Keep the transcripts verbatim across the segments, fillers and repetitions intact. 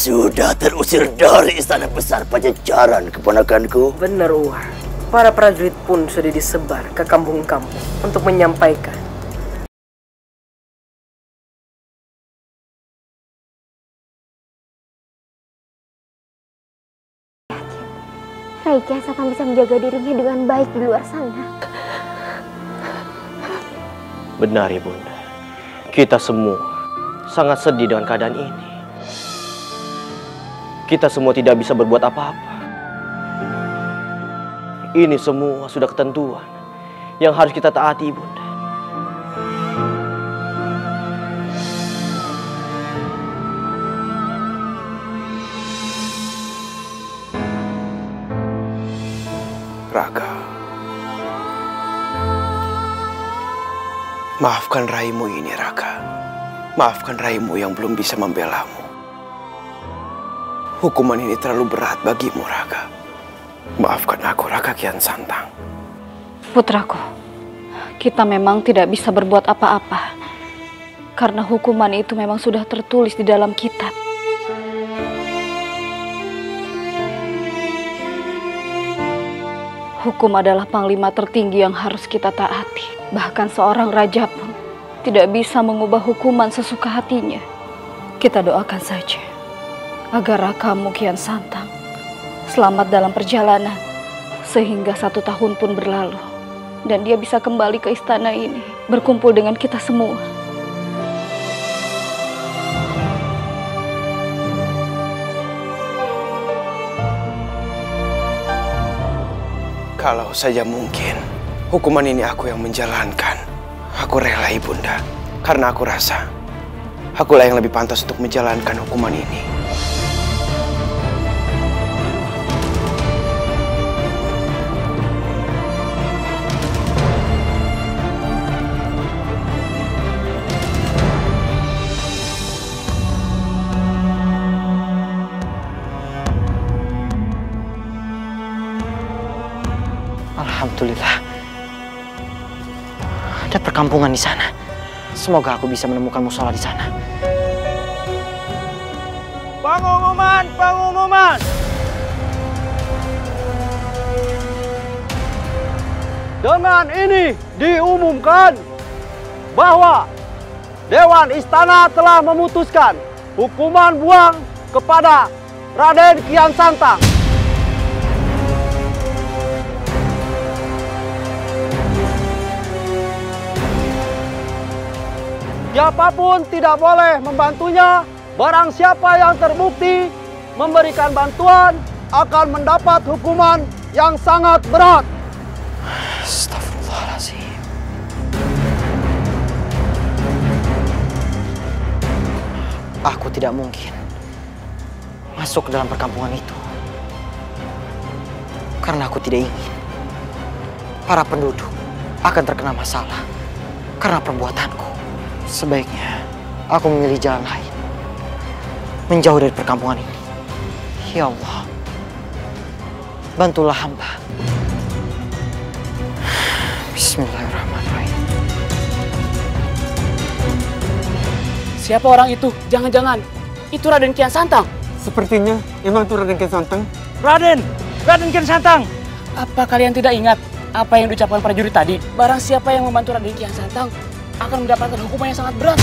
Sudah terusir dari istana besar Pajajaran, keponakanku. Benar, Uang. Para prajurit pun sudah disebar ke kampung-kampung untuk menyampaikan. Rai Kian Santang bisa menjaga dirinya dengan baik di luar sana. Benar, Ibunda. Kita semua sangat sedih dengan keadaan ini. Kita semua tidak bisa berbuat apa-apa. Ini semua sudah ketentuan yang harus kita taati, Ibunda. Raka, maafkan raimu ini, Raka. Maafkan raimu yang belum bisa membelamu. Hukuman ini terlalu berat bagimu, Raka. Maafkan aku, Raka Kian Santang. Putraku, kita memang tidak bisa berbuat apa-apa. Karena hukuman itu memang sudah tertulis di dalam kitab. Hukum adalah panglima tertinggi yang harus kita taati. Bahkan seorang raja pun tidak bisa mengubah hukuman sesuka hatinya. Kita doakan saja agar Rakamu Kian Santang selamat dalam perjalanan sehingga satu tahun pun berlalu dan dia bisa kembali ke istana ini berkumpul dengan kita semua. Kalau saja mungkin hukuman ini aku yang menjalankan, aku rela, Ibunda, karena aku rasa akulah yang lebih pantas untuk menjalankan hukuman ini. Alhamdulillah, ada perkampungan di sana. Semoga aku bisa menemukan musola di sana. Pengumuman, pengumuman. Dengan ini diumumkan bahwa Dewan Istana telah memutuskan hukuman buang kepada Raden Kian Santang. Siapapun tidak boleh membantunya. Barang siapa yang terbukti memberikan bantuan akan mendapat hukuman yang sangat berat. Astagfirullahaladzim. Aku tidak mungkin masuk ke dalam perkampungan itu karena aku tidak ingin para penduduk akan terkena masalah karena perbuatanku. Sebaiknya aku memilih jalan lain, menjauh dari perkampungan ini. Ya Allah, bantulah hamba. Bismillahirrahmanirrahim. Siapa orang itu? Jangan-jangan itu Raden Kian Santang. Sepertinya memang itu Raden Kian Santang. Raden! Raden Kian Santang! Apa kalian tidak ingat apa yang diucapkan prajurit tadi? Barang siapa yang membantu Raden Kian Santang akan mendapatkan hukuman yang sangat berat.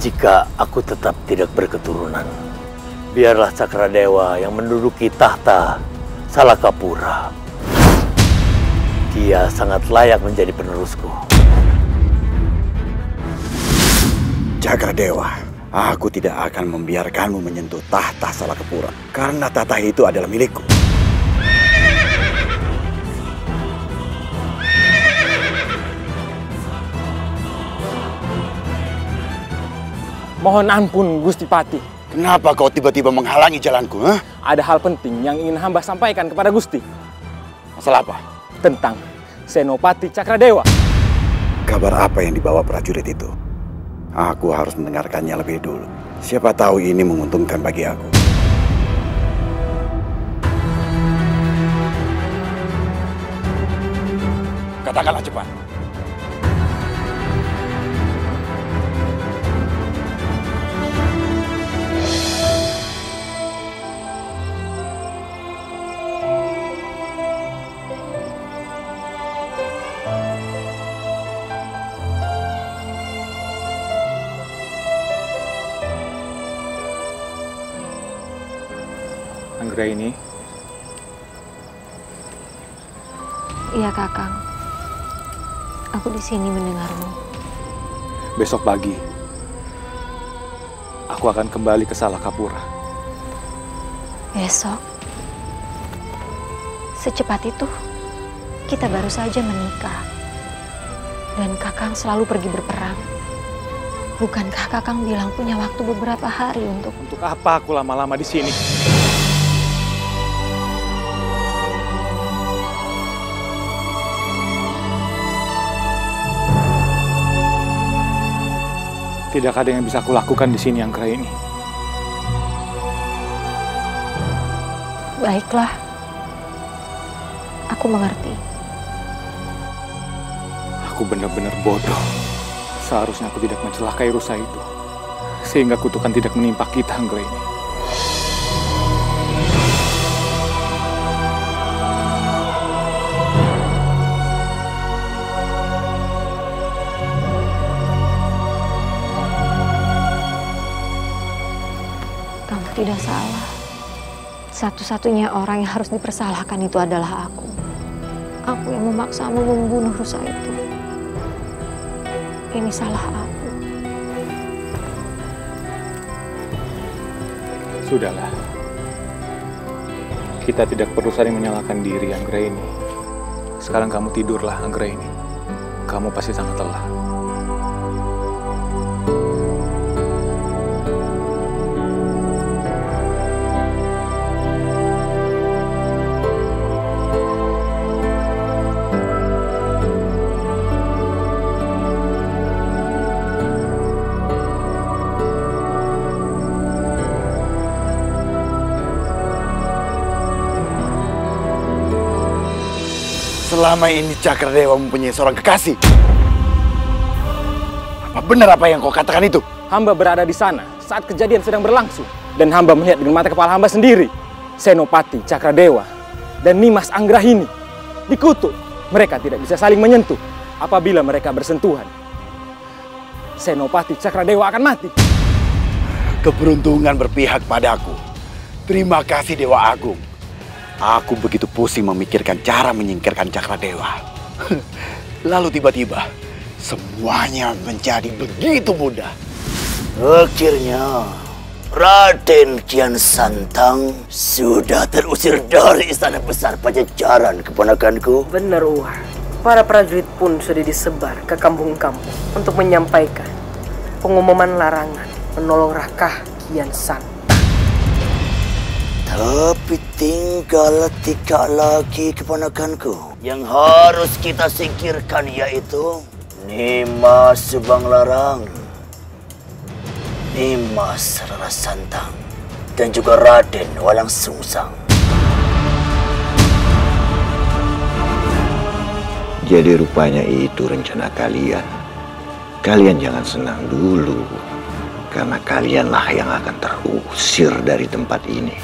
Jika aku tetap tidak berketurunan, biarlah Cakradewa yang menduduki tahta Salakapura. Dia sangat layak menjadi penerusku. Cakradewa, aku tidak akan membiarkanmu menyentuh tahta Salakapura, karena tahta itu adalah milikku. Mohon ampun, Gusti Pati. Kenapa kau tiba-tiba menghalangi jalanku? Huh? Ada hal penting yang ingin hamba sampaikan kepada Gusti. Masalah apa? Tentang Senopati Cakradewa. Kabar apa yang dibawa prajurit itu? Aku harus mendengarkannya lebih dulu. Siapa tahu ini menguntungkan bagi aku. Katakanlah cepat. Anggraini. Iya, Kakang. Aku di sini mendengarmu. Besok pagi, aku akan kembali ke Salakapura. Besok? Secepat itu, kita baru saja menikah. Dan Kakang selalu pergi berperang. Bukankah Kakang bilang punya waktu beberapa hari untuk... Untuk apa aku lama-lama di sini? Tidak ada yang bisa aku lakukan di sini, Anggraini. Baiklah. Aku mengerti. Aku benar-benar bodoh. Seharusnya aku tidak mencelakai rusa itu. Sehingga kutukan tidak menimpa kita, Anggraini. Tidak salah. Satu-satunya orang yang harus dipersalahkan itu adalah aku. Aku yang memaksamu membunuh rusa itu. Ini salah aku. Sudahlah. Kita tidak perlu saling menyalahkan diri, Anggraini. Sekarang kamu tidurlah, Anggraini. Kamu pasti sangat lelah. Selama ini Cakradewa mempunyai seorang kekasih. Apa benar apa yang kau katakan itu? Hamba berada di sana saat kejadian sedang berlangsung. Dan hamba melihat dengan mata kepala hamba sendiri. Senopati Cakradewa dan Nimas Anggraini dikutuk. Mereka tidak bisa saling menyentuh. Apabila mereka bersentuhan, Senopati Cakradewa akan mati. Keberuntungan berpihak padaku. Terima kasih Dewa Agung. Aku begitu pusing memikirkan cara menyingkirkan Cakradewa. Lalu tiba-tiba, semuanya menjadi begitu mudah. Akhirnya, Raden Kian Santang sudah terusir dari istana besar Pajajaran, keponakanku. Benar, Uwah. Para prajurit pun sudah disebar ke kampung-kampung untuk menyampaikan pengumuman larangan menolong Raka Kian Santang. Tapi tinggal tiga lagi keponakanku. Yang harus kita singkirkan yaitu Nimas Subanglarang, Nimas Rarasantang, dan juga Raden Walang Sungsang. Jadi rupanya itu rencana kalian. Kalian jangan senang dulu, karena kalianlah yang akan terusir dari tempat ini.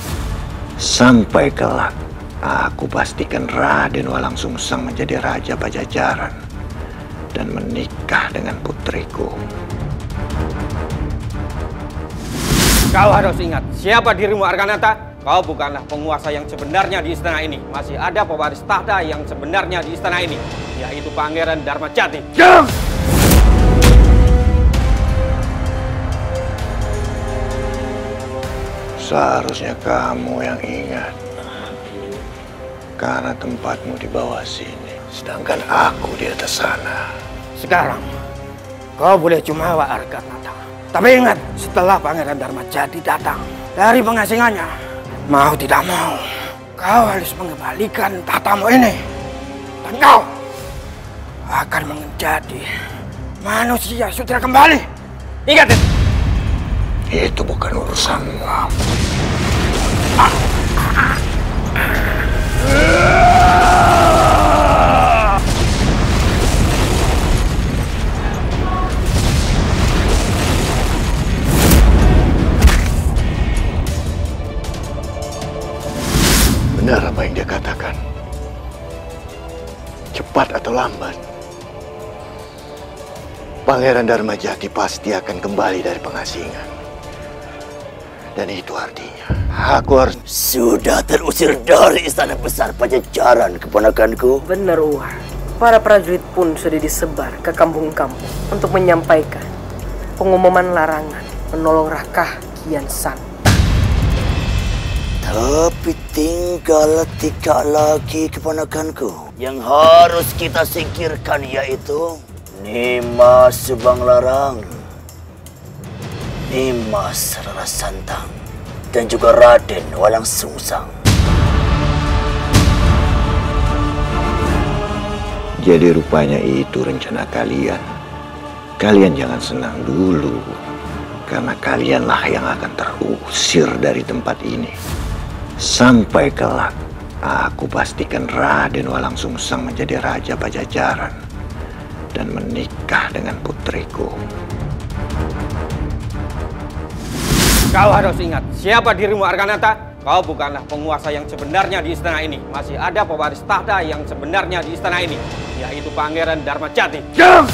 Sampai kelak, aku pastikan Raden Walang Sungsang menjadi Raja Pajajaran dan menikah dengan putriku. Kau harus ingat, siapa dirimu Arkanata? Kau bukanlah penguasa yang sebenarnya di istana ini. Masih ada pewaris tahta yang sebenarnya di istana ini, yaitu Pangeran Dharmajati. Diam! Seharusnya kamu yang ingat, karena tempatmu di bawah sini, sedangkan aku di atas sana. Sekarang, kau boleh jumawa Arkanata. Tapi ingat, setelah Pangeran Dharmajati datang dari pengasingannya, mau tidak mau, kau harus mengembalikan tahtamu ini. Dan kau akan menjadi manusia sutra kembali. Ingat itu. Itu bukan urusanmu. apa yang dia katakan. Cepat atau lambat, Pangeran Dharmajati pasti akan kembali dari pengasingan. Dan itu artinya aku harus... Sudah terusir dari istana besar Pajajaran, keponakanku. Benar, Uwa. Para prajurit pun sudah disebar ke kampung-kampung untuk menyampaikan pengumuman larangan menolong Raka Kian Santang. Tapi tinggal tiga lagi, keponakanku. Yang harus kita singkirkan yaitu Nimas Subanglarang, Nimas Rarasantang, dan juga Raden Walang Sungsang. Jadi rupanya itu rencana kalian. Kalian jangan senang dulu, karena kalianlah yang akan terusir dari tempat ini. Sampai kelak, aku pastikan Raden Walang Sungsang menjadi Raja Pajajaran dan menikah dengan putriku. Kau harus ingat, siapa dirimu, Arkanata? Kau bukanlah penguasa yang sebenarnya di istana ini. Masih ada pewaris tahta yang sebenarnya di istana ini, yaitu Pangeran Dharmajati. Diam!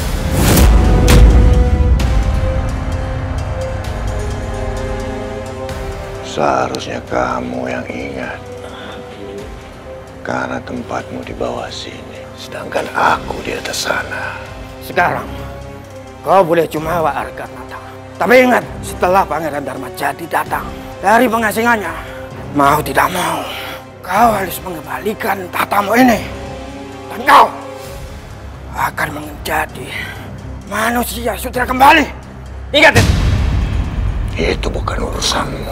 Seharusnya kamu yang ingat, karena tempatmu di bawah sini, sedangkan aku di atas sana. Sekarang, kau boleh jumawa, Arkanata. Tapi ingat, setelah Pangeran Dharmajati datang dari pengasingannya, mau tidak mau, kau harus mengembalikan tahtamu ini. Dan kau akan menjadi manusia sutra kembali. Ingat itu. Itu bukan urusanmu.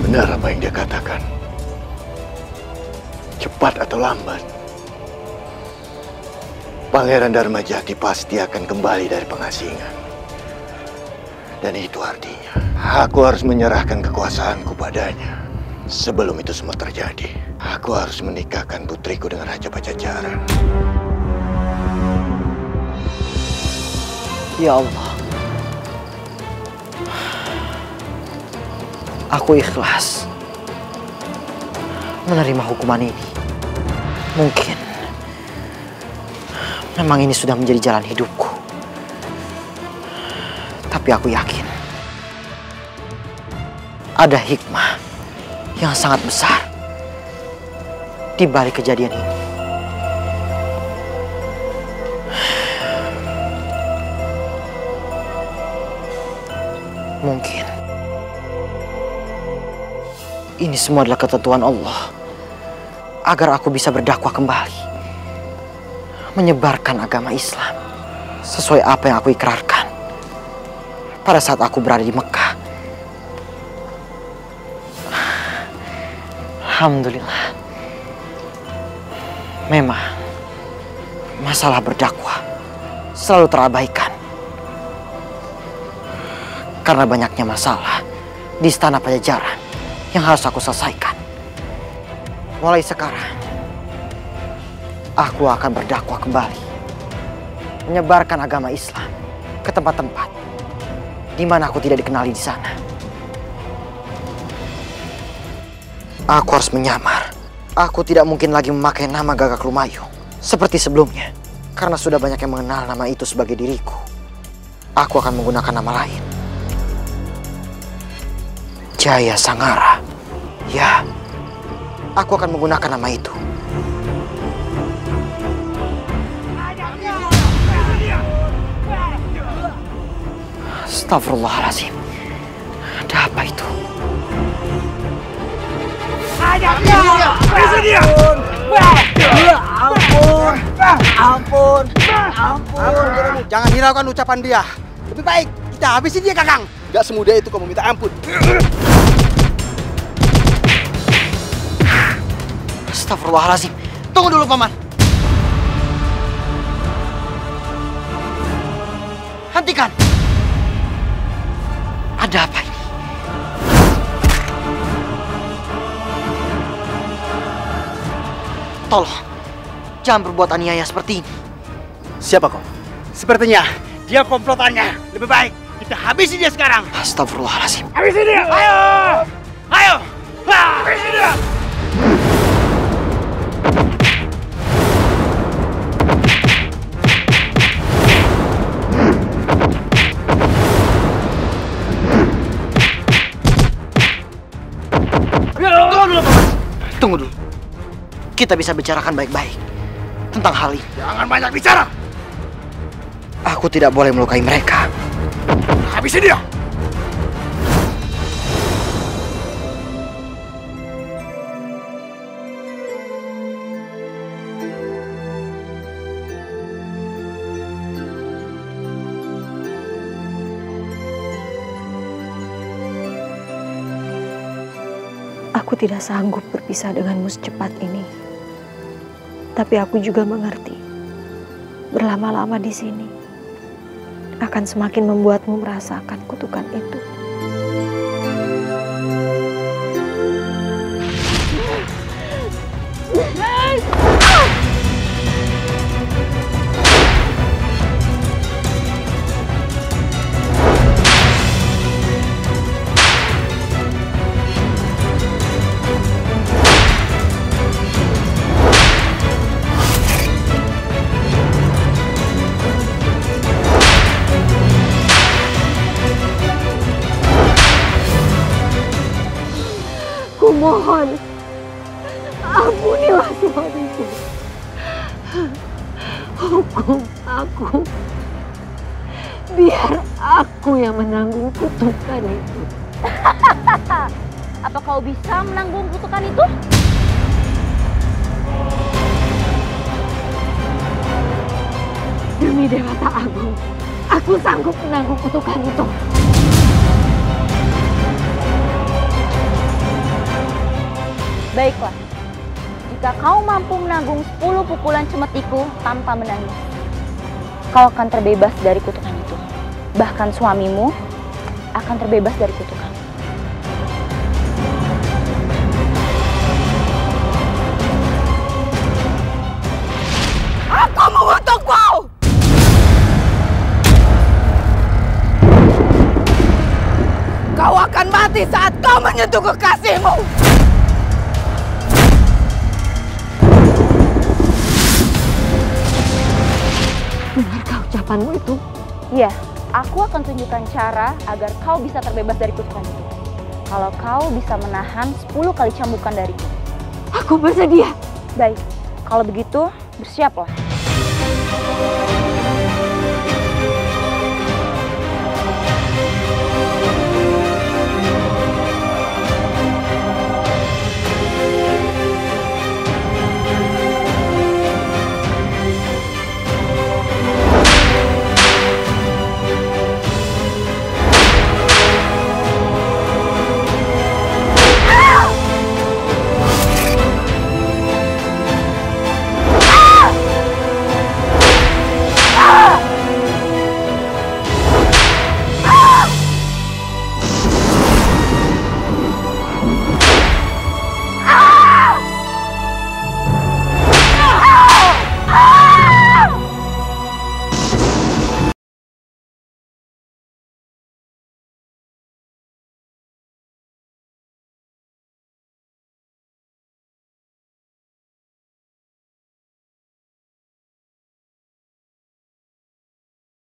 Benar apa yang dia katakan. Cepat atau lambat, Pangeran Dharmajati pasti akan kembali dari pengasingan. Dan itu artinya aku harus menyerahkan kekuasaanku padanya. Sebelum itu semua terjadi, aku harus menikahkan putriku dengan Raja Pajajaran. Ya Allah, aku ikhlas menerima hukuman ini. Mungkin memang ini sudah menjadi jalan hidupku. Tapi aku yakin ada hikmah yang sangat besar di balik kejadian ini. Mungkin ini semua adalah ketentuan Allah agar aku bisa berdakwah kembali, menyebarkan agama Islam sesuai apa yang aku ikrarkan pada saat aku berada di Mekah. Alhamdulillah. Memang masalah berdakwah selalu terabaikan karena banyaknya masalah di istana Pajajaran yang harus aku selesaikan. Mulai sekarang aku akan berdakwah kembali, menyebarkan agama Islam ke tempat-tempat di mana aku tidak dikenali di sana. Aku harus menyamar. Aku tidak mungkin lagi memakai nama Gagak Lumayung seperti sebelumnya, karena sudah banyak yang mengenal nama itu sebagai diriku. Aku akan menggunakan nama lain, Jaya Sangara. Ya, aku akan menggunakan nama itu. Astagfirullahaladzim. Ada apa itu? Ampun, ampun, ampun. Jangan hiraukan ucapan dia. Lebih baik kita habisin dia, Kakang. Gak semudah itu kau meminta ampun. Astagfirullahaladzim. Tunggu dulu, Paman. Hentikan. Ada apa ini? Tolong, jangan berbuat aniaya seperti ini. Siapa kau? Sepertinya dia komplotannya. Lebih baik kita habisi dia sekarang. Astagfirullahaladzim. Habisi dia! Ayo! Ayo! Habisi dia! Tunggu dulu. Kita bisa bicarakan baik-baik tentang hal ini. Jangan banyak bicara. Aku tidak boleh melukai mereka. Habisi dia. Aku tidak sanggup berpisah denganmu secepat ini. Tapi aku juga mengerti, berlama-lama di sini akan semakin membuatmu merasakan kutukan itu. Mohon, ampunilah suamiku. Hukum aku. Biar aku yang menanggung kutukan itu. Apa kau bisa menanggung kutukan itu? Demi Dewata Agung, aku sanggup menanggung kutukan itu. Baiklah, jika kau mampu menanggung sepuluh pukulan cemetiku tanpa menangis, kau akan terbebas dari kutukan itu. Bahkan suamimu akan terbebas dari kutukan. Aku mengutukmu! Kau akan mati saat kau menyentuh kekasihmu! Ucapanmu itu? Iya, aku akan tunjukkan cara agar kau bisa terbebas dari kutukan itu. Kalau kau bisa menahan sepuluh kali cambukan dariku. Aku bersedia. Baik, kalau begitu bersiaplah.